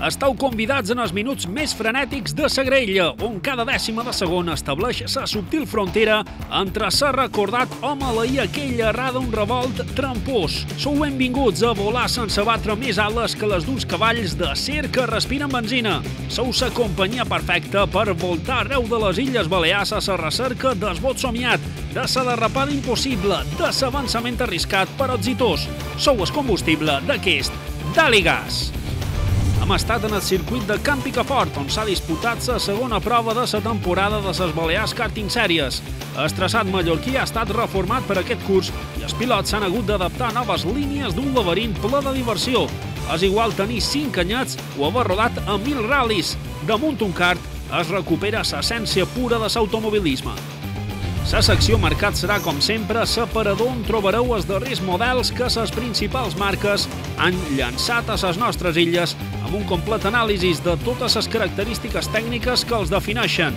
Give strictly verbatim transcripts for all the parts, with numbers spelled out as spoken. Estau convidats en els minuts més frenètics de la grella, on cada dècima de segon estableix la subtil frontera entre ser recordat o maleir aquella errada un revolt trampós. Sou benvinguts a volar sense batre més ales que les d'uns cavalls de cer que respiren benzina. Sou la companyia perfecta per voltar arreu de les Illes Balears a la recerca del vot somiat, de la derrapada impossible, de l'avançament arriscat per exitós. Sou el combustible d'aquest Dale Gas. Hem estat en el circuit de Can Picafort, on s'ha disputat la segona prova de la temporada de les Balears Karting Series. El traçat mallorquí ha estat reformat per aquest curs i els pilots s'han hagut d'adaptar a noves línies d'un laberint ple de diversió. És igual tenir cinc anyets o haver rodat a mil ral·lis. Damunt un kart es recupera l'essència pura de l'automobilisme. La secció Mercat serà, com sempre, l'aparador on trobareu els darrers models que les principals marques han llançat a les nostres illes, amb un complet anàlisi de totes les característiques tècniques que els defineixen.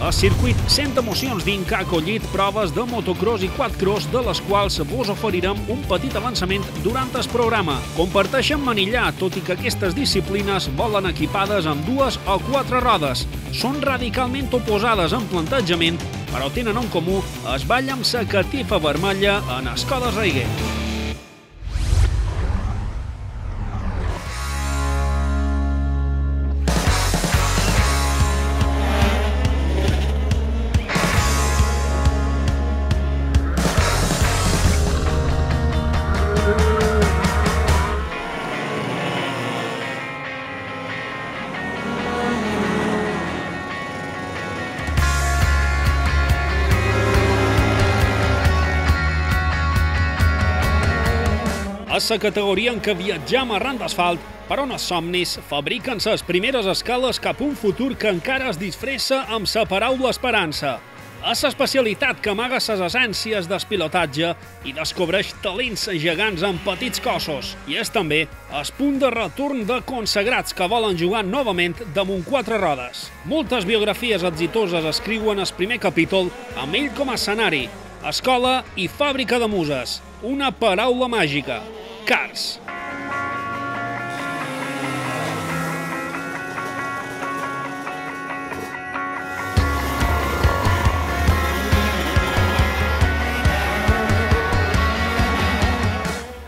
El circuit cent emocions d'Inca ha acollit proves de motocross i quadcross, de les quals vos oferirem un petit avançament durant el programa. Comparteixen manillar, tot i que aquestes disciplines volen equipades amb dues o quatre rodes. Són radicalment oposades en plantejament, però tenen en comú es balla amb la catifa vermella en Escò de Raigué. La categoria en què viatjam arran d'asfalt, per on els somnis fabriquen les primeres escales cap a un futur que encara es disfressa amb la paraula esperança. És l'especialitat que amaga les essències del pilotatge i descobreix talents gegants en petits cossos. I és també el punt de retorn de consagrats que volen jugar novament damunt quatre rodes. Moltes biografies exitoses escriuen el primer capítol amb ell com a escenari. Escola i fàbrica de muses. Una paraula màgica. Cars.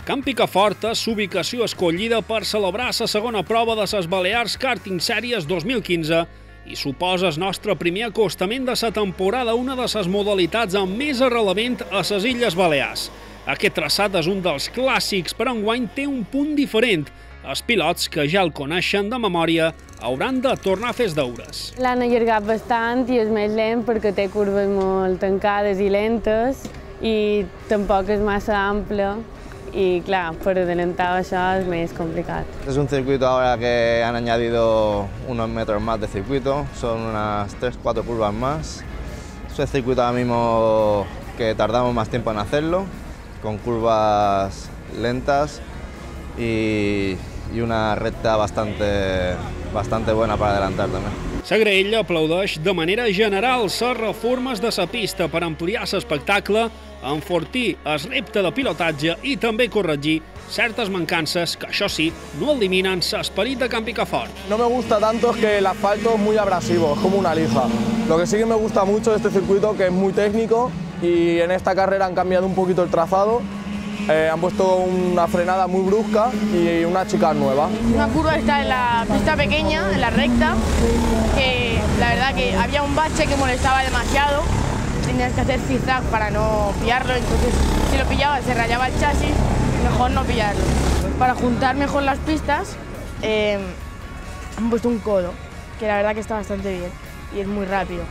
Can Picafort és ubicació escollida per celebrar la segona prova de les Balears Karting Series dos mil quinze i suposa el nostre primer acostament de la temporada, una de les modalitats amb més arrelament a les Illes Balears. Aquest traçat és un dels clàssics, però enguany té un punt diferent. Els pilots que ja el coneixen de memòria hauran de tornar a fer els deures. L'han allargat bastant i és més lent perquè té curves molt tancades i lentes i tampoc és massa ample i, clar, per adelantar això és més complicat. És un circuito ahora que han añadido unos metros más de circuito, son unas tres cuatro curvas más. Es un circuito ahora mismo que tardamos más tiempo en hacerlo, con curvas lentas y, y una recta bastante, bastante buena para adelantar también. La grella aplaudeix de manera general les reformes de la pista per ampliar l'espectacle, enfortir el repte de pilotatge i també corregir certes mancances que, això sí, no eliminen l'esperit de Can Picafort. No me gusta tanto que el asfalto es muy abrasivo, es como una lija. Lo que sí que me gusta mucho de este circuito, que es muy técnico, y en esta carrera han cambiado un poquito el trazado, eh, han puesto una frenada muy brusca y una chica nueva. Una curva está en la pista pequeña, en la recta, que la verdad que había un bache que molestaba demasiado, tenías que hacer zigzag para no pillarlo, entonces si lo pillaba se rayaba el chasis, mejor no pillarlo. Para juntar mejor las pistas eh, han puesto un codo, que la verdad que está bastante bien y es muy rápido.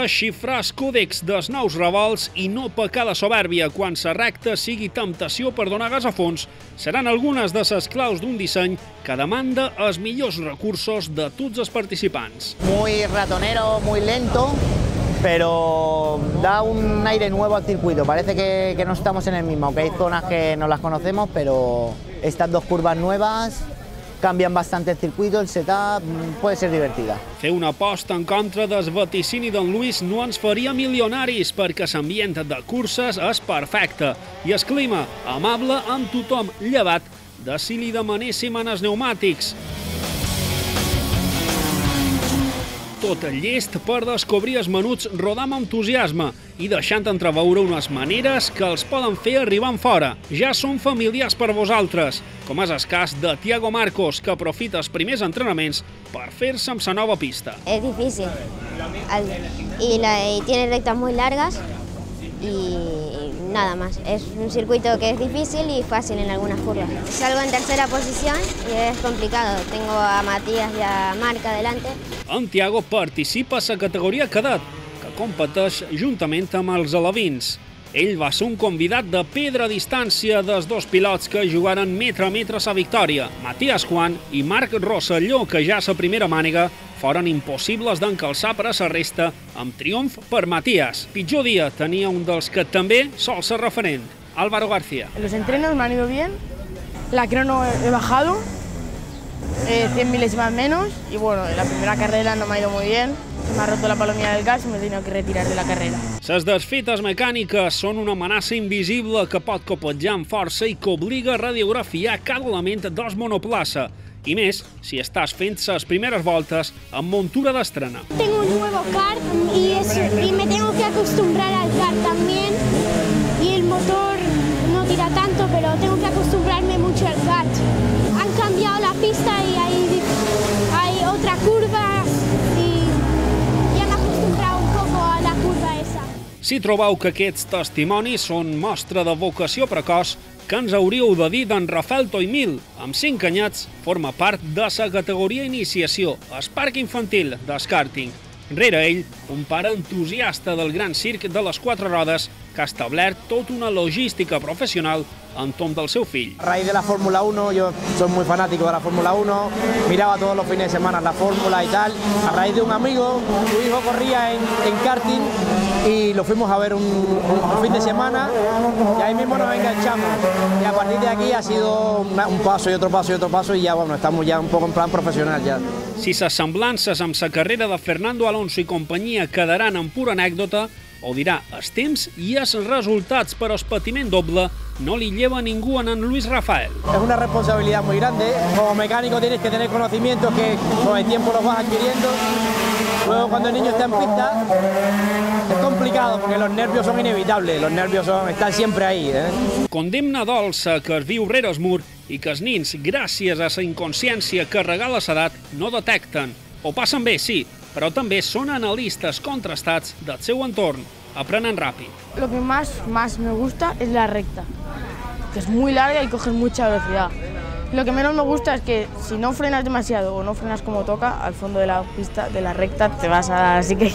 desxifrar els còdecs dels nous revolts i no pecar de soberbia quan la recta sigui temptació per donar gas a fons seran algunes de les claus d'un disseny que demanda els millors recursos de tots els participants. Muy ratonero, muy lento, pero da un aire nuevo al circuito. Parece que, que no estamos en el mismo, que hay zonas que no las conocemos, pero estas dos curvas nuevas canvien bastant el circuito, el setup, puede ser divertida. Fer una aposta en contra del vaticini d'en Lluís no ens faria milionaris perquè l'ambient de curses és perfecte i el clima amable amb tothom llevat de si li demanéssim en els pneumàtics. Tot llest per descobrir els menuts rodant amb entusiasme i deixant entreveure unes maneres que els poden fer arribant fora. Ja són familiars per vosaltres, com és el cas de Tiago Marcos, que aprofita els primers entrenaments per fer-se amb la nova pista. És difícil, i tiene rectas muy largas y nada más. Es un circuito que es difícil y fácil en algunas curvas. Salgo en tercera posición y es complicado. Tengo a Matías y a Marc adelante. En Tiago participa a la categoria cadet, que competeix juntament amb els alevins. Ell va ser un convidat de pedra a distància dels dos pilots que jugaren metre a metre la victòria. Matías Juan i Marc Rosselló, que ja a la primera mànega foren impossibles d'encalçar per a la resta, amb triomf per Matías. Pitjor dia tenia un dels que també sol ser referent, Álvaro García. Los entrenos me han ido bien, la crono he bajado, cien milésimas menos, y bueno, la primera carrera no me ha ido muy bien, se me ha roto la palomilla del gas y me he tenido que retirar de la carrera. Les desfites mecàniques són una amenaça invisible que pot copejar amb força i que obliga a radiografiar cada element dels monoplaça, i més si estàs fent les primeres voltes amb montura d'estrena. Tengo un nuevo kart y me tengo que acostumbrar al kart también, y el motor no tira tanto, pero tengo que acostumbrarme mucho al kart. He cambiado la pista y hay, hay otra curva y ya me he acostumbrado un poco a la curva esa. Si trobeu que aquests testimonis són mostra de vocació precoç, que ens hauríeu de dir d'en Rafael Toimil, amb cinc anyets, forma part de la categoria iniciació, el parc infantil d'escàrting. Rere ell, un pare entusiasta del gran circ de les quatre rodes que ha establert tota una logística professional entorn del seu fill. A raíz de la Fórmula uno, yo soy muy fanático de la Fórmula uno, miraba todos los fines de semana la Fórmula y tal. A raíz de un amigo, su hijo corría en, en karting y lo fuimos a ver un, un fin de semana y ahí mismo nos enganchamos. Y a partir de aquí ha sido una, un paso y otro paso y otro paso y ya bueno, estamos ya un poco en plan profesional ya. Si les semblances amb la carrera de Fernando Alonso i companyia quedaran en pura anècdota, o dirà els temps i els resultats per al patiment doble no li lleva ningú a en Luis Rafael. Es una responsabilidad muy grande. Como mecánico tienes que tener conocimientos que con el tiempo los vas adquiriendo. Luego cuando el niño está en pista es complicado porque los nervios son inevitables, los nervios son, están siempre ahí. ¿eh? Condemna dolça que es viu rere el mur i que els nins, gràcies a la inconsciència que regala l'edat, no detecten. O passen bé, sí, però també són analistes contrastats del seu entorn. Aprenen ràpid. Lo que más, más me gusta es la recta, que es muy larga y coges mucha velocidad. Lo que menos me gusta es que si no frenas demasiado o no frenas como toca, al fondo de la pista, de la recta, te vas a dar, así que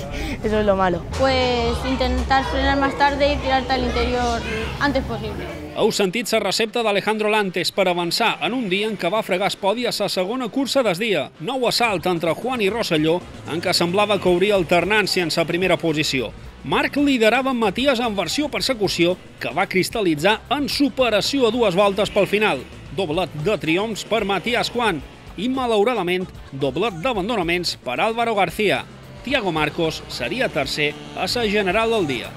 eso es lo malo. Pues intentar frenar más tarde y tirarte al interior antes posible. Heu sentit la recepta d'Alejandro Lantes per avançar en un dia en què va fregar el podi a la segona cursa del dia. Nou assalt entre Juan i Rosselló, en què semblava que hauria alternància en la primera posició. Marc liderava Matías en versió persecució, que va cristal·litzar en superació a dues voltes pel final. Doblet de triomfs per Matías Juan i, malauradament, doblet d'abandonaments per Álvaro García. Tiago Marcos seria tercer a la general del dia.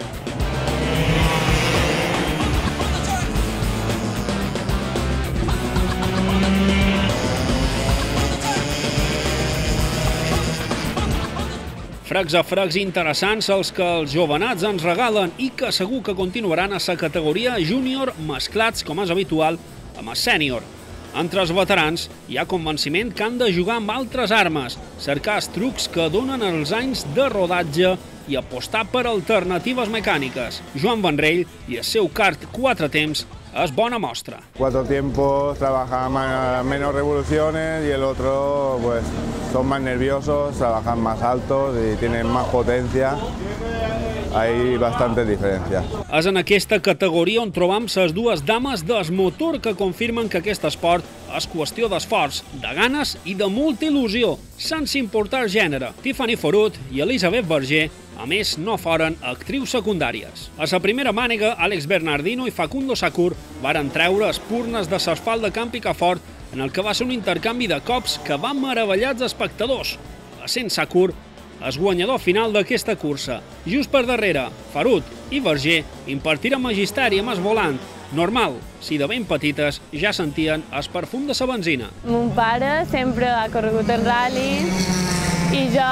Frecs a frecs interessants els que els jovenats ens regalen i que segur que continuaran a la categoria júnior mesclats, com és habitual, amb el sènior. Entre els veterans hi ha convenciment que han de jugar amb altres armes, cercar els trucs que donen els anys de rodatge i apostar per alternatives mecàniques. Joan Vanrell i el seu kart quatre temps es bona mostra. Cuatro tiempos, trabajan más, menos revoluciones, y el otro pues son más nerviosos, trabajan más altos y tienen más potencia. Hay bastantes diferències. És en aquesta categoria on trobam les dues dames del motor que confirmen que aquest esport és qüestió d'esforç, de ganes i de molta il·lusió, sense importar gènere. Tiffany Farut i Elisabet Berger, a més, no foren actrius secundàries. A la primera mànega, Àlex Bernardino i Facundo Saccourt varen treure espurnes de l'asfalt de Can Picafort, en el que va ser un intercanvi de cops que van meravellar els espectadors. Essent Saccourt el guanyador final d'aquesta cursa. Just per darrere, Farut i Verger impartiren magisteri amb el volant. Normal, si de ben petites ja sentien el perfum de la benzina. Mon pare sempre ha corregut en ral·lis i jo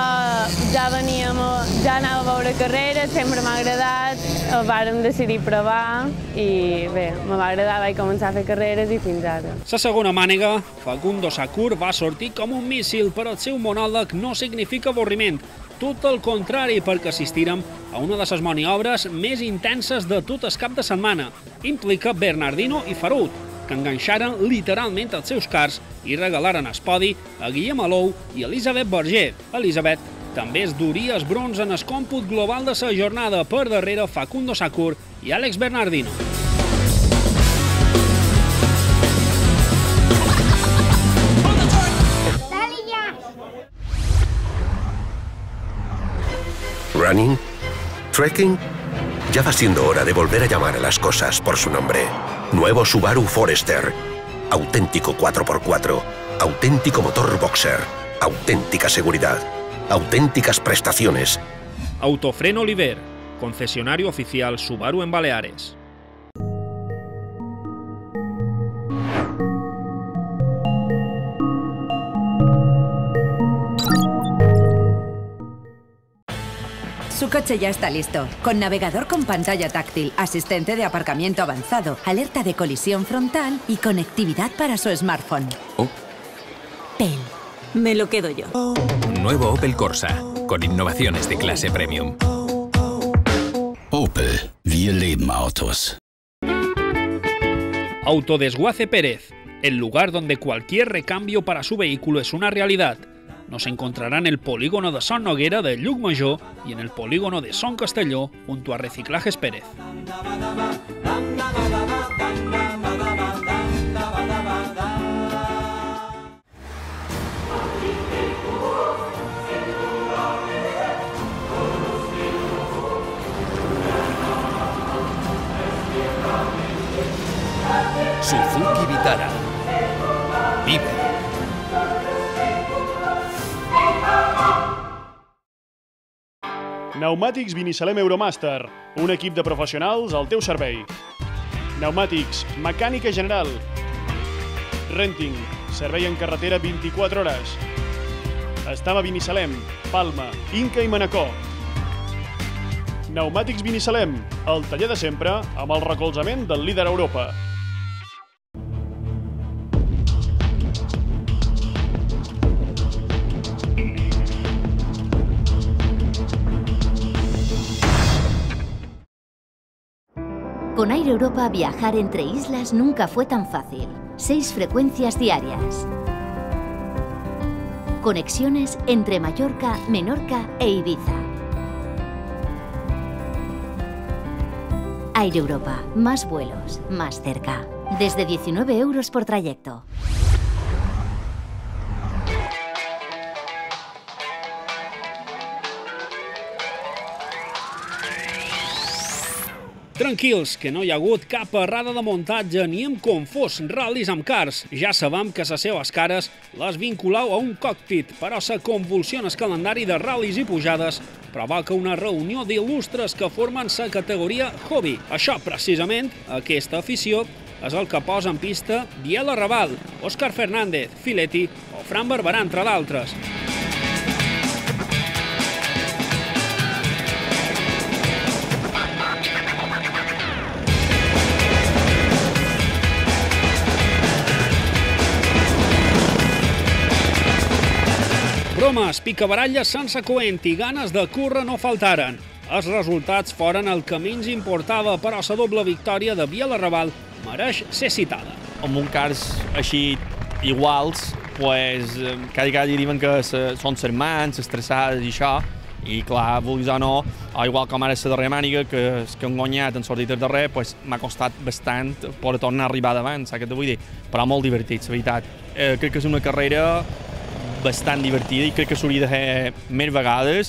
ja anava a veure carreres, sempre m'ha agradat, vàrem decidir provar i bé, me va agradar, vaig començar a fer carreres i fins ara. La segona mànega, Facundo Saccourt va sortir com un míssil, però el seu monòleg no significa avorriment. Tot el contrari, perquè assistirem a una de les maniobres més intenses de tot el cap de setmana. Implica Bernardino i Farut, que enganxaren literalment els seus cars i regalaren el podi a Guillem Alou i Elisabet Berger. Elisabet també es duria el bronze en el còmput global de la jornada, per darrere Facundo Saccourt i Àlex Bernardino. Running, trekking, ya va siendo hora de volver a llamar a las cosas por su nombre. Nuevo Subaru Forester, auténtico cuatro por cuatro, auténtico motor boxer, auténtica seguridad, auténticas prestaciones. Autofreno Oliver, concesionario oficial Subaru en Baleares. Su coche ya está listo, con navegador con pantalla táctil, asistente de aparcamiento avanzado, alerta de colisión frontal y conectividad para su smartphone. Oh. Opel. Me lo quedo yo. Nuevo Opel Corsa, con innovaciones de clase premium. Opel. Wir leben Autos. Autodesguace Pérez, el lugar donde cualquier recambio para su vehículo es una realidad. Nos encontrará en el polígono de Son Noguera de Llucmajor y en el polígono de Son Castelló junto a Reciclajes Pérez. Suzuki Vitara. Vive. Neumàtics Vinisalem Euromàster, un equip de professionals al teu servei. Neumàtics, mecànica general. Renting, servei en carretera vint-i-quatre hores. Estam a Vinisalem, Palma, Inca i Manacor. Neumàtics Vinisalem, el taller de sempre amb el recolzament del líder a Europa. Con Air Europa viajar entre islas nunca fue tan fácil. Seis frecuencias diarias. Conexiones entre Mallorca, Menorca e Ibiza. Air Europa. Más vuelos, más cerca. Desde diecinueve euros por trayecto. Tranquils, que no hi ha hagut cap errada de muntatge ni hem confós ral·lis amb cars. Ja sabem que les seves cares les vinculau a un cockpit, però la convulsió en el calendari de ral·lis i pujades provoca una reunió d'il·lustres que formen la categoria hobby. Això, precisament, aquesta afició, és el que posa en pista Biel Ravall, Òscar Fernández, Filetti o Fran Barberà, entre d'altres. Bromes, picabaralles sense coent i ganes de córrer no faltaren. Els resultats foren el que menys importava, però la doble victòria de Biel Ravall mereix ser citada. Amb un cars així iguals, doncs, quasi, quasi diuen que són germans, estressades i això, i clar, vulguis o no, igual com ara la darrera màniga, que han guanyat en sortit el darrer, m'ha costat bastant poder tornar a arribar davant, saps què t'ho vull dir? Però molt divertit, la veritat. Crec que és una carrera bastant divertida i crec que s'hauria de fer més vegades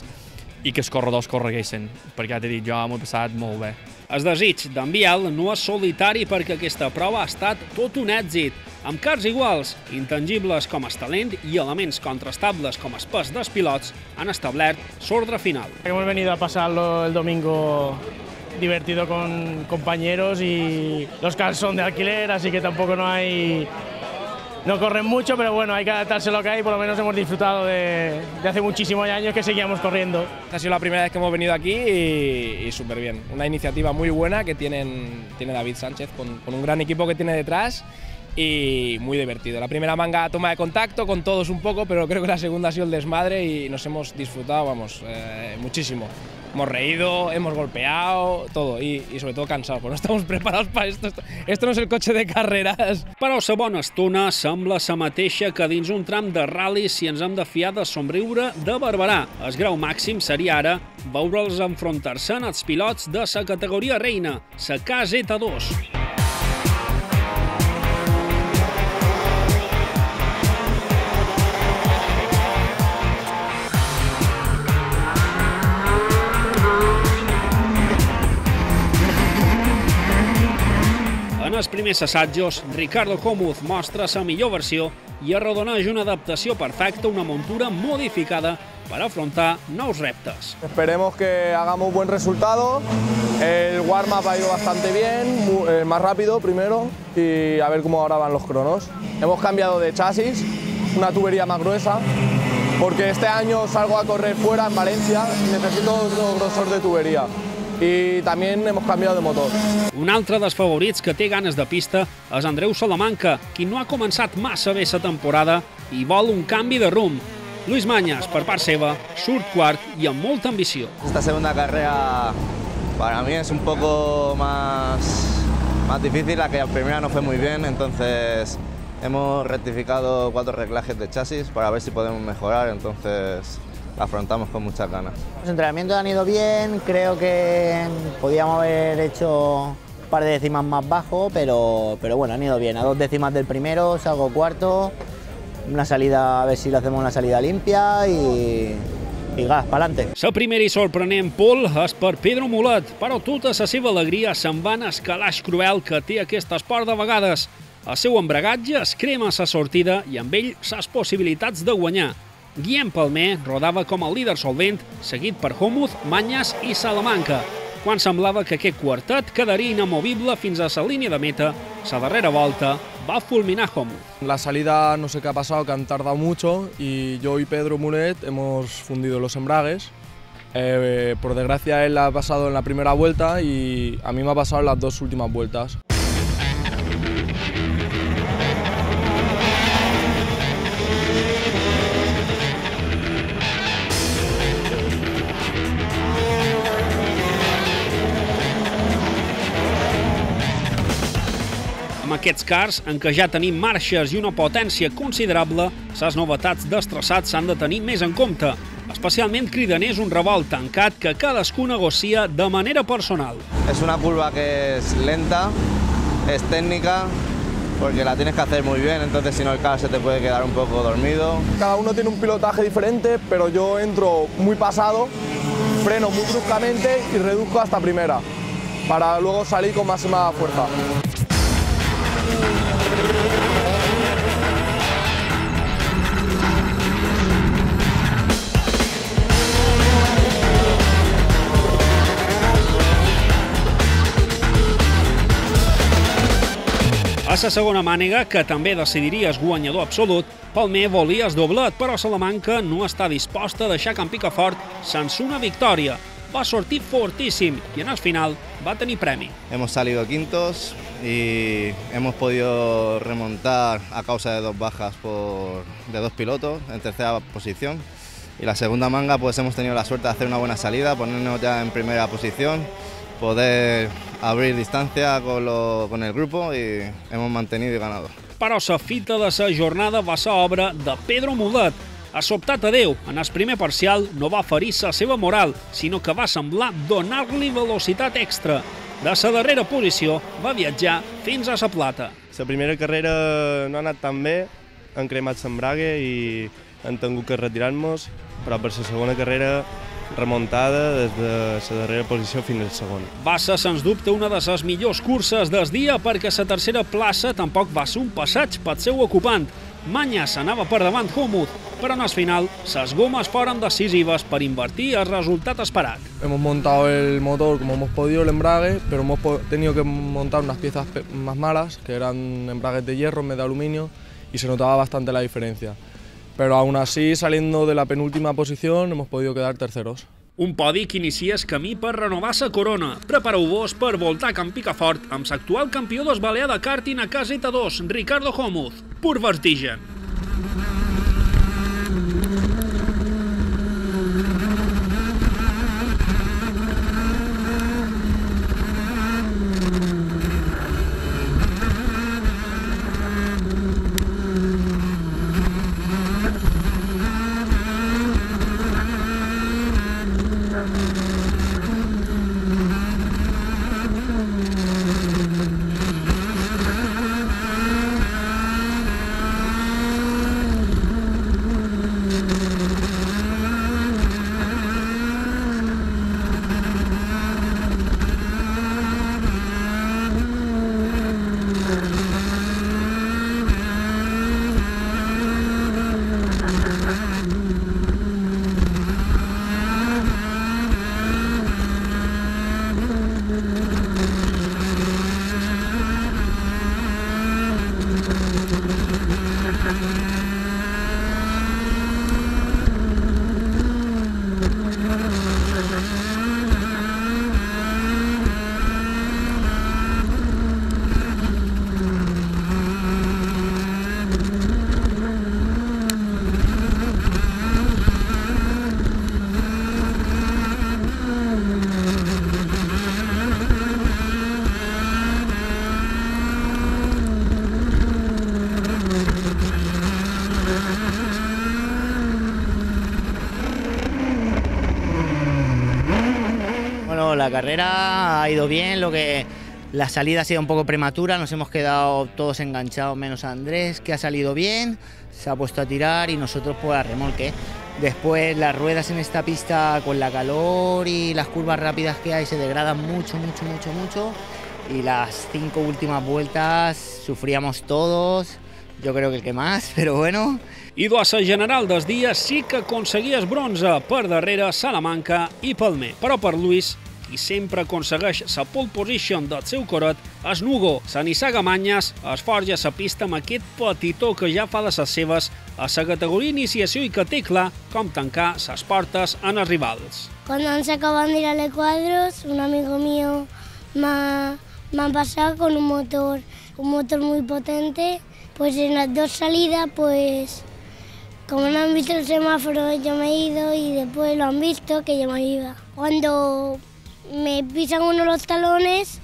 i que els corredors correguessin, perquè ja t'he dit, jo m'ho he passat molt bé. El desig d'en Biel no és solitari perquè aquesta prova ha estat tot un èxit, amb cars iguals, intangibles com el talent i elements contrastables com el pes dels pilots han establert l'ordre final. Hemos venido a pasarlo el domingo divertido con compañeros y los cars son de alquiler, así que tampoco no hay... No corren mucho, pero bueno, hay que adaptarse a lo que hay, por lo menos hemos disfrutado de, de hace muchísimos años que seguíamos corriendo. Ha sido la primera vez que hemos venido aquí y, y súper bien. Una iniciativa muy buena que tienen, tiene David Sánchez con, con un gran equipo que tiene detrás y muy divertido. La primera manga toma de contacto con todos un poco, pero creo que la segunda ha sido el desmadre y nos hemos disfrutado, vamos, eh, muchísimo. Hemos reído, hemos golpeado, todo, y, y sobre todo cansados, porque no estamos preparados para esto. Esto no es el coche de carreras. Però la bona estona sembla la mateixa que dins un tram de rally si ens hem de fiar de somriure de Barberà. El grau màxim seria ara veure'ls enfrontar-se als pilots de la categoria reina, la K Z dos. En els primers assajos, Ricardo Homuth mostra la millor versió i arrodoneix una adaptació perfecta, una montura modificada para afrontar nous reptes. Esperemos que hagamos buen resultado. El warm-up ha ido bastante bien, muy, eh, más rápido primero, y a ver cómo ahora van los cronos. Hemos cambiado de chasis, una tubería más gruesa, porque este año salgo a correr fuera en Valencia y necesito otro grosor de tubería. I també hem canviat de motor. Un altre dels favorits que té ganes de pista és Andreu Salamanca, qui no ha començat massa bé la temporada i vol un canvi de rumb. Luis Mañas, per part seva, surt quart i amb molta ambició. Esta segunda carrera para mí es un poco más, más difícil, la que la primera no fue muy bien, entonces hemos rectificado cuatro reglajes de chasis para ver si podemos mejorar, entonces afrontamos con muchas ganas. Los entrenamientos han ido bien, creo que podíamos haber hecho un par de décimas más bajo, pero, pero bueno, han ido bien. A dos décimas del primero, salgo cuarto, una salida, a ver si lo hacemos una salida limpia y, i gas, pa'lante. La primera i sorprenent pole és per Pedro Mulet, però tota la seva alegria se'n va en el calaix cruel que té aquest esport de vegades. El seu embragatge es crema la sortida i amb ell les possibilitats de guanyar. Guillem Palmer rodava com el líder solvent, seguit per Homuth, Mañas i Salamanca. Quan semblava que aquest quartet quedaria inamovible fins a la línia de meta, la darrera volta va fulminar Homuth. La salida no sé qué ha pasado, que han tardado mucho y yo y Pedro Mulet hemos fundido los embragues. Eh, por desgracia él ha pasado en la primera vuelta y a mí me ha pasado en las dos últimas vueltas. Aquests cars, en què ja tenim marxes i una potència considerable, les novetats d'estressats s'han de tenir més en compte. Especialment cridaner és un revolt tancat que cadascú negocia de manera personal. És una curva que és lenta, és tècnica, porque la tienes que hacer muy bien, entonces si no el carro se te puede quedar un poco dormido. Cada uno tiene un pilotaje diferente, pero yo entro muy pasado, freno muy bruscamente y reduzco hasta primera, para luego salir con máxima fuerza. A la segona mànega, que també decidiria el guanyador absolut, Palmer volia el doblet, però Salamanca no està disposta a deixar Can Picafort sense una victòria. Va sortir fortíssim y en el final va a tener premio. Hemos salido quintos y hemos podido remontar a causa de dos bajas por, de dos pilotos en tercera posición. Y la segunda manga pues hemos tenido la suerte de hacer una buena salida, ponernos ya en primera posición, poder abrir distancia con, lo, con el grupo y hemos mantenido y ganado. Però la fita de la jornada va ser obra de Pedro Mulet. Ha sobtat a Déu, en el primer parcial no va ferir la seva moral, sinó que va semblar donar-li velocitat extra. De la darrera posició va viatjar fins a la plata. La primera carrera no ha anat tan bé, hem cremat l'embrague i hem tingut que retirar-nos, però per la segona carrera remuntada des de la darrera posició fins al segon. Va ser, sens dubte, una de les millors curses del dia perquè la tercera plaça tampoc va ser un passeig pel seu ocupant. Mañas anava per davant Homuth, però en el final les gomes foren decisives per invertir el resultat esperat. Hemos montado el motor como hemos podido, el embrague, pero hemos tenido que montar unas piezas más malas, que eran embragues de hierro en vez de aluminio, y se notaba bastante la diferencia. Pero aún así, saliendo de la penúltima posición, hemos podido quedar terceros. Un podi que inicia el camí per renovar la corona. Prepareu-vos per voltar a Can Picafort amb l'actual campió del Balears Karting a K Z dos, Ricardo Homuth. Pur vertigen. La carrera ha ido bien, lo que la salida ha sido un poco prematura, nos hemos quedado todos enganchados menos a Andrés, que ha salido bien, se ha puesto a tirar y nosotros pues a remolque. Después las ruedas en esta pista con la calor y las curvas rápidas que hay se degradan mucho, mucho, mucho, mucho y las cinco últimas vueltas sufríamos todos. Jo crec que el que més, però bueno. I a la general del dia sí que aconseguies bronze per darrere Salamanca i Palmer. Però per Luis, qui sempre aconsegueix la pole position del seu corot, és Nugo. Se n'issaga Manyes, es forja la pista amb aquest petitó que ja fa de les seves a la categoria iniciació i que té clar com tancar les portes en els rivals. Quan ens acaben d'ir a les quadros, un amigo mío m'ha passat amb un motor, un motor molt potente. Pues en las dos salidas, pues como no han visto el semáforo, yo me he ido y después lo han visto que yo me iba. Cuando me pisan uno los talones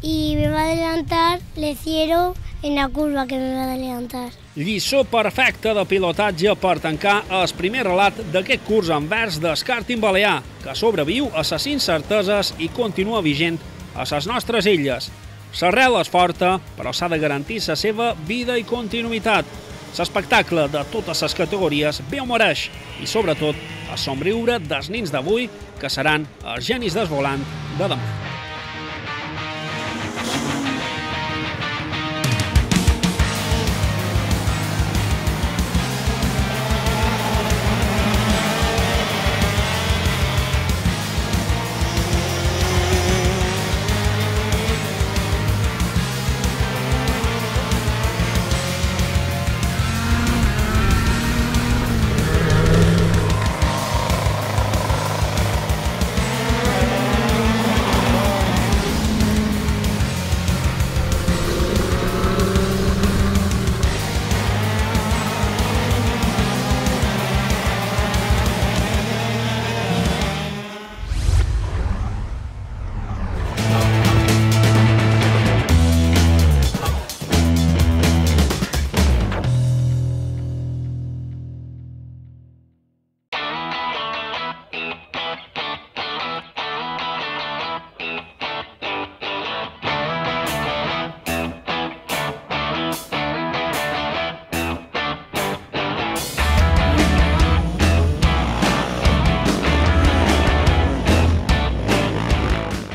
y me va a adelantar, le cierro en la curva que me va a adelantar. Lliçó perfecta de pilotatge per tancar el primer relat d'aquest curs envers d'Skarting Balear, que sobreviu a les incerteses i continua vigent a les nostres illes. L'arrel és forta, però s'ha de garantir la seva vida i continuïtat. L'espectacle de totes les categories bé ho mereix i, sobretot, el somriure dels nins d'avui, que seran els genis del volant de demà.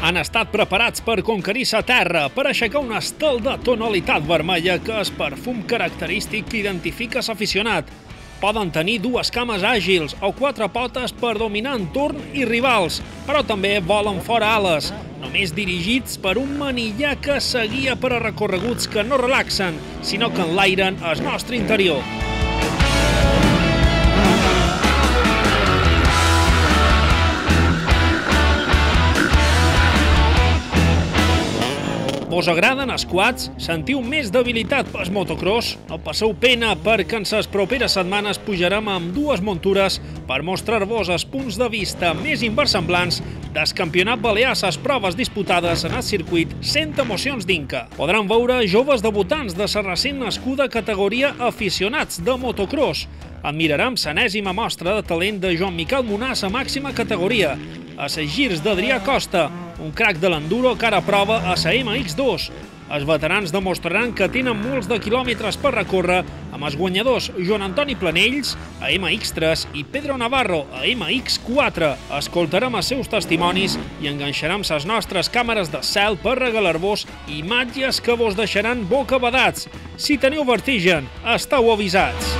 han estat preparats per conquerir la terra, per aixecar un estel de tonalitat vermella que és perfum característic que identifica l'aficionat. Poden tenir dues cames àgils o quatre potes per dominar en turn i rivals, però també volen fora ales, només dirigits per un manillar que seguia per a recorreguts que no relaxen, sinó que enlairen el nostre interior. Vos agraden els quads? Sentiu més debilitat pel motocross? No passeu pena, perquè en les properes setmanes pujarem amb dues muntures per mostrar-vos els punts de vista més inversemblants del Campionat Balears a les proves disputades en el circuit cent emocions d'Inca. Podran veure joves debutants de la recent nascuda categoria aficionats de motocross. Admirarem l'enèsima mostra de talent de Joan Miquel Monàs a màxima categoria, a les girs d'Adrià Costa, un crac de l'enduro que ara prova a la M X dos. Els veterans demostraran que tenen molts de quilòmetres per recórrer amb els guanyadors Joan Antoni Planells a M X tres i Pedro Navarro a M X quatre. Escoltarem els seus testimonis i enganxarem les nostres càmeres de cel per regalar-vos imatges que vos deixaran bocabadats. Si teniu vertigen, esteu avisats.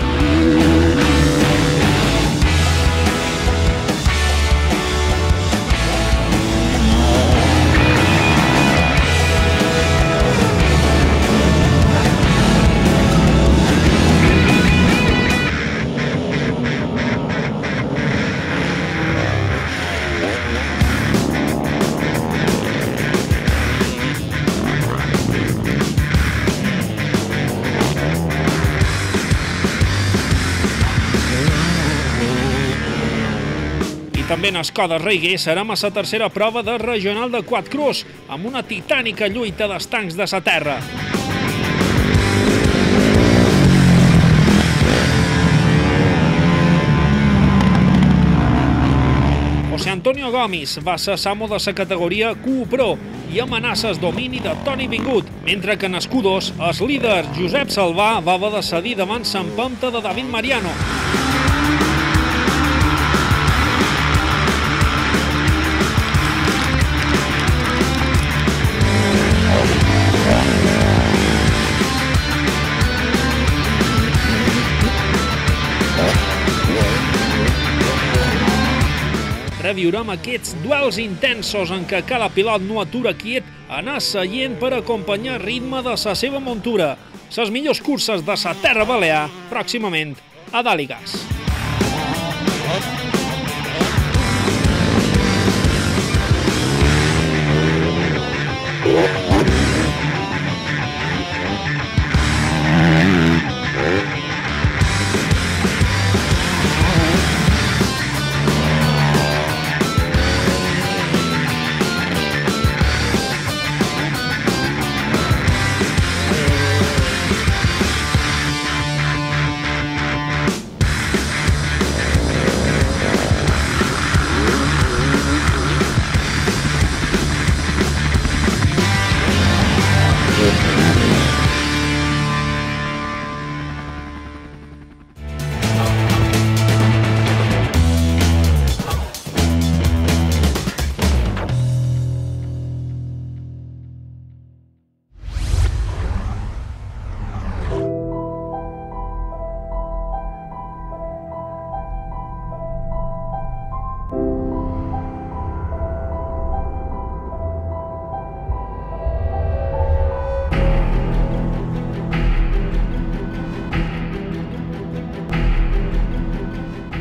També en Escò de Raigué serem a la tercera prova de regional de quadcross, amb una titànica lluita dels tancs de la terra. José Antonio Gomis va ser l'amo de la categoria Q U Pro i amenaces domini de Toni Vingut, mentre que en Escudós el líder Josep Salvà va haver de cedir davant l'empenta de David Mariano. Viurem aquests duels intensos en què cada pilot no atura quiet anar seient per acompanyar el ritme de la seva muntura. Les millors curses de la terra balear, pròximament a Dàligas.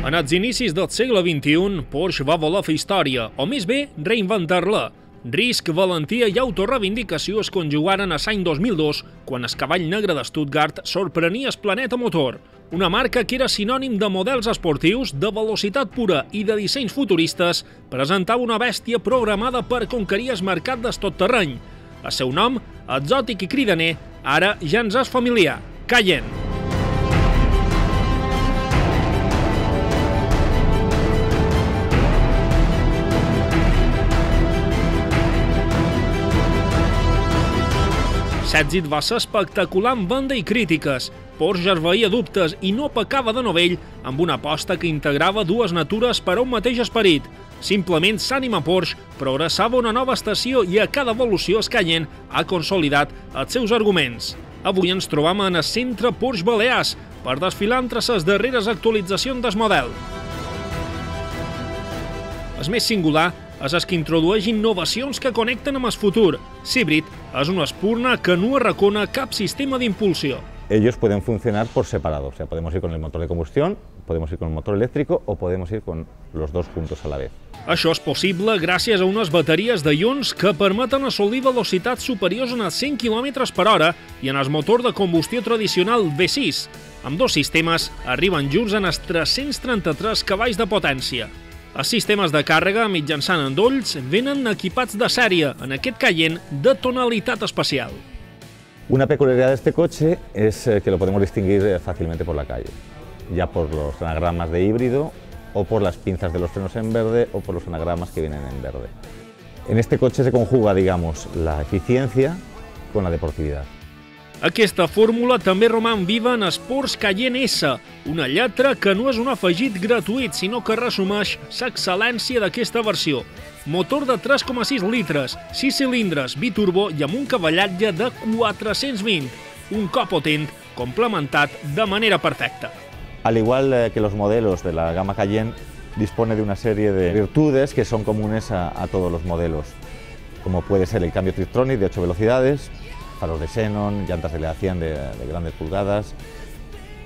En els inicis del segle vint-i-u, Porsche va voler fer història, o més bé, reinventar-la. Risc, valentia i autorreivindicació es conjugaren a l'any dos mil dos, quan el cavall negre de Stuttgart sorprenia el planeta motor. Una marca que era sinònim de models esportius, de velocitat pura i de dissenys futuristes, presentava una bèstia programada per conquerir el mercat del tot terreny. El seu nom, exòtic i cridaner, ara ja ens és familiar: Cayenne. L'èxit va ser espectacular en venda i crítiques. Porsche es veia dubtes i no pecava de novell amb una aposta que integrava dues natures per a un mateix esperit. Simplement s'ànima Porsche progressava una nova estació i a cada evolució es Cayenne ha consolidat els seus arguments. Avui ens trobam en el centre Porsche Balears per desfilar entre les darreres actualitzacions del model. El més singular és el que introdueix innovacions que connecten amb el futur. L'híbrid és una espurna que no arracona cap sistema d'impulsió. Ellos pueden funcionar por separado, o sea, podemos ir con el motor de combustión, podemos ir con el motor eléctrico o podemos ir con los dos juntos a la vez. Això és possible gràcies a unes bateries de ions que permeten assolir velocitats superiors a cent quilòmetres per hora i en el motor de combustió tradicional V sis. Amb dos sistemes arriben junts en els tres-cents trenta-tres cavalls de potència. Els sistemes de càrrega mitjançant endolls venen equipats de sèrie, en aquest Cayenne de tonalitat especial. Una peculiaridad de este coche es que lo podemos distinguir fácilmente por la calle, ya por los anagramas de híbrido o por las pinzas de los frenos en verde o por los anagramas que vienen en verde. En este coche se conjuga, digamos, la eficiencia con la deportividad. Aquesta fórmula també roman viva en el Porsche Cayenne S, una lletra que no és un afegit gratuït, sinó que resumeix l'excel·lència d'aquesta versió. Motor de tres coma sis litres, sis cilindres, biturbo i amb un cavallatge de quatre-cents vint, un cop potent complementat de manera perfecta. Al igual que los modelos de la gama Cayenne, dispone de una serie de virtudes que son comunes a, a todos los modelos, como puede ser el cambio Tiptronic de ocho velocidades, faros de xenón, llantas de aleación de, de grandes pulgadas,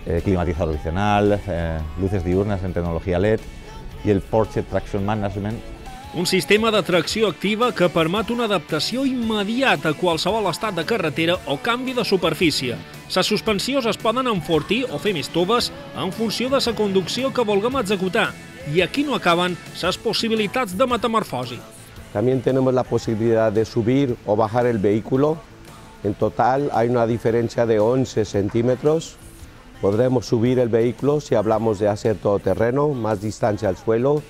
eh, climatizador opcional, eh, luces diurnas en tecnología L E D y el Porsche Traction Management. Un sistema de tracció activa que permet una adaptació immediata a qualsevol estat de carretera o canvi de superfície. Les suspensions es poden enfortir o fer més toves en funció de la conducció que vulguem executar i aquí no acaben les possibilitats de metamorfosi. También tenemos la posibilidad de subir o bajar el vehículo. En total hay una diferencia de once centímetros. Podremos subir el vehículo si hablamos de hacer todoterreno, más distancia al suelo,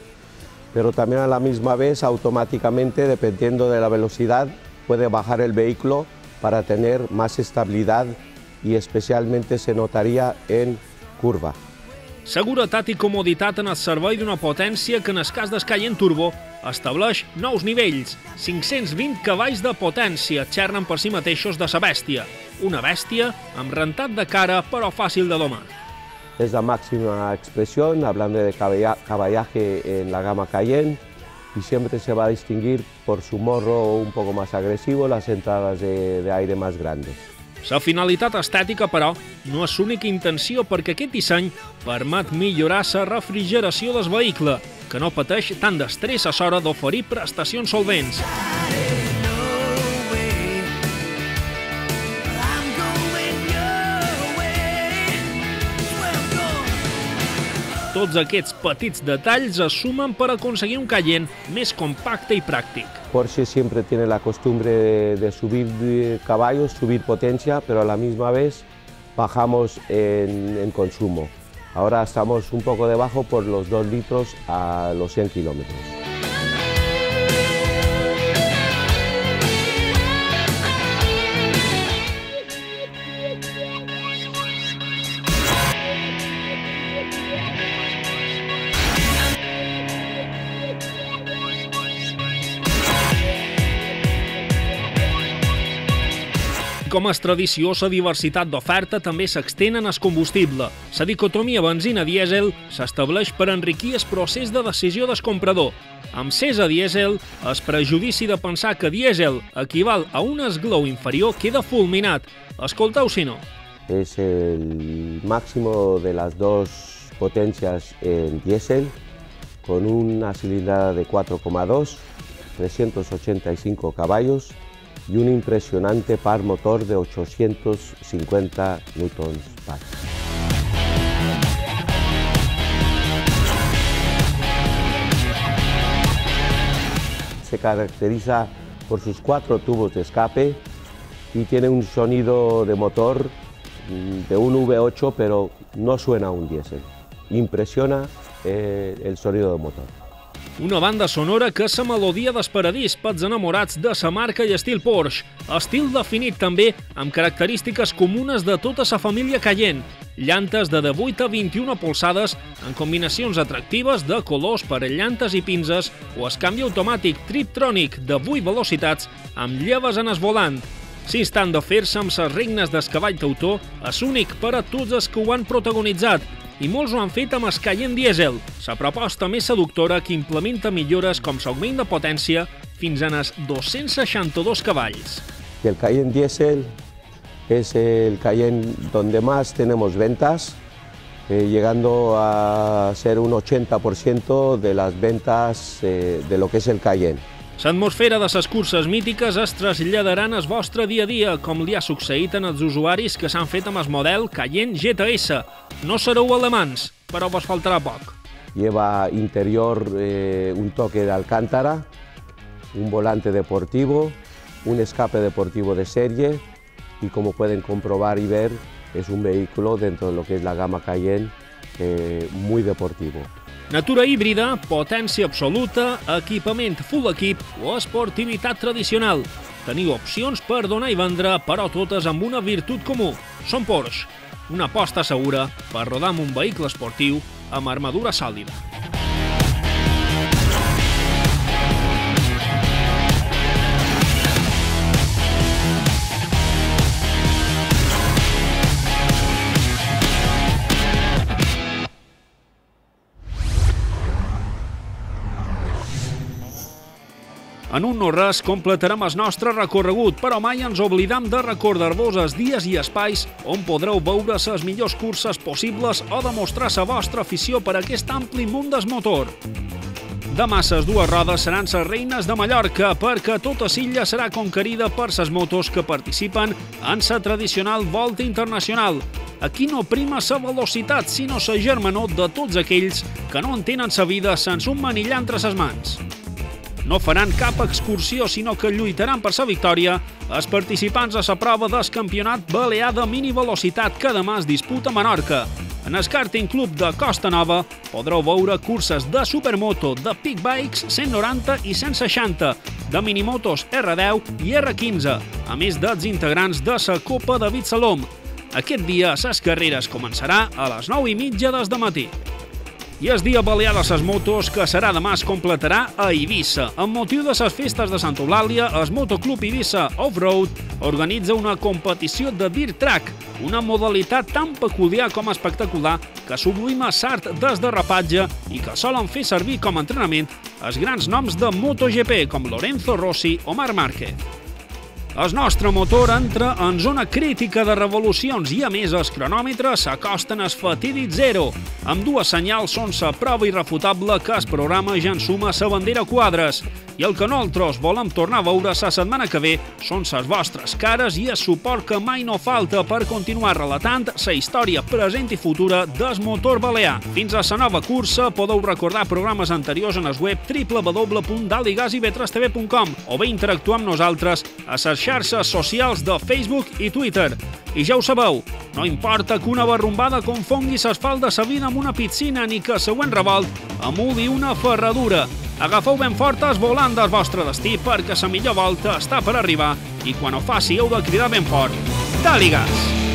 pero también a la misma vez automáticamente, dependiendo de la velocidad, puede bajar el vehículo para tener más estabilidad y especialmente se notaría en curva. Seguretat i comoditat en el servei d'una potència que en el cas del Cayenne Turbo estableix nous nivells. cinc-cents vint cavalls de potència xerren per si mateixos de sa bèstia. Una bèstia amb rentat de cara però fàcil de domar. És la màxima expressió, hablando de caballaje en la gama Cayenne, y siempre se va a distinguir por su morro un poco más agresivo, las entradas de, de aire más grandes. La finalitat estètica, però, no és l'única intenció perquè aquest disseny permet millorar la refrigeració del vehicle, que no pateix tant d'estrès a l'hora d'oferir prestacions solvents. Tots aquests petits detalls es sumen per aconseguir un Cayenne més compacte i pràctic. Porsche siempre tiene la costumbre de subir caballos, subir potencia, pero a la misma vez bajamos en, en consumo. Ahora estamos un poco debajo por los dos litros a los cien kilómetros. Com és tradició, la diversitat d'oferta també s'extén en el combustible. La dicotomia benzina-dièsel s'estableix per enriquir el procés de decisió del comprador. Amb Cesa dièsel, el prejudici de pensar que dièsel equival a un esglaó inferior queda fulminat. Escolteu si no. És el máximo de les dues potències en dièsel, con una cilindrada de cuatro coma dos, trescientos ochenta y cinco caballos, y un impresionante par motor de ochocientos cincuenta newton metros. Se caracteriza por sus cuatro tubos de escape y tiene un sonido de motor de un V ocho, pero no suena a un diésel. Impresiona eh, el sonido de motor. Una banda sonora que és la melodia del paradís pels enamorats de la marca i estil Porsche, estil definit també amb característiques comunes de tota la família Cayenne, llantes de divuit a vint-i-una polzades en combinacions atractives de colors per llantes i pinces o escanvi automàtic Triptronic de vuit velocitats amb lleves en esvolant. Si estan de fer-se amb ses regnes d'escavall d'autor, és únic per a tots els que ho han protagonitzat, i molts ho han fet amb el Cayenne Diesel, la proposta més seductora que implementa millores com l'augment de potència fins en els doscientos sesenta y dos caballs. El Cayenne Diesel es el Cayenne donde más tenemos ventas, eh, llegando a ser un ochenta por ciento de las ventas eh, de lo que es el Cayenne. L'atmosfera de les curses mítiques es traslladaran al vostre dia a dia, com li ha succeït en els usuaris que s'han fet amb el model Cayenne G T S. No sereu alemans, però vos faltarà poc. Lleva interior eh, un toque de alcántara, un volante deportivo, un escape deportivo de serie, y como pueden comprobar y ver, es un vehículo dentro de lo que es la gama Cayenne eh, muy deportivo. Natura híbrida, potència absoluta, equipament full equip o esportivitat tradicional. Teniu opcions per donar i vendre, però totes amb una virtut comú. Són Porsche, una aposta segura per rodar amb un vehicle esportiu amb armadura sòlida. En un no-res completarem el nostre recorregut, però mai ens oblidam de recordar-vos els dies i espais on podreu veure les millors curses possibles o demostrar la vostra afició per aquest ampli món del motor. Demà les dues rodes seran les reines de Mallorca, perquè tota l'illa serà conquerida per les motos que participen en la tradicional volta internacional. Aquí no prima la velocitat, sinó la germanor de tots aquells que no entenen la vida sense un manillar entre les mans. No faran cap excursió, sinó que lluitaran per la victòria els participants a la prova del campionat balear de minivelocitat que demà es disputa a Menorca. En el Karting Club de Costa Nova podreu veure curses de supermoto, de Peak Bikes cent noranta i cent seixanta, de minimotos R deu i R quinze, a més dels integrants de la Copa David Salom. Aquest dia les carreres començarà a les nou i mitja des de matí. I el dia balear de les motos, que serà demà, es completarà a Eivissa. Amb motiu de les festes de Santa Eulàlia, el Motoclub Eivissa Offroad organitza una competició de dirt track, una modalitat tan peculiar com espectacular que sublima l'art del derrapatge i que solen fer servir com a entrenament els grans noms de MotoGP com Lorenzo Rossi o Marc Márquez. El nostre motor entra en zona crítica de revolucions i, a més, els cronòmetres s'acosten al fatídic zero. Amb dues senyals són la prova irrefutable que el programa ja ensuma la bandera a quadres. I el que nosaltres volem tornar a veure la setmana que ve són les vostres cares i el suport que mai no falta per continuar relatant la història present i futura del motor balear. Fins a la nova cursa podeu recordar programes anteriors en el web w w w punt daligasib tres t v punt com o bé interactuar amb nosaltres a les xarxes socials de Facebook i Twitter. I ja ho sabeu, no importa que una barrumbada confongui l'asfalt de sa vida amb una piscina ni que el següent revolt amuli una ferradura. Agafeu ben fort el volant del vostre destí, perquè la millor volta està per arribar, i quan ho faci heu de cridar ben fort: dali gas!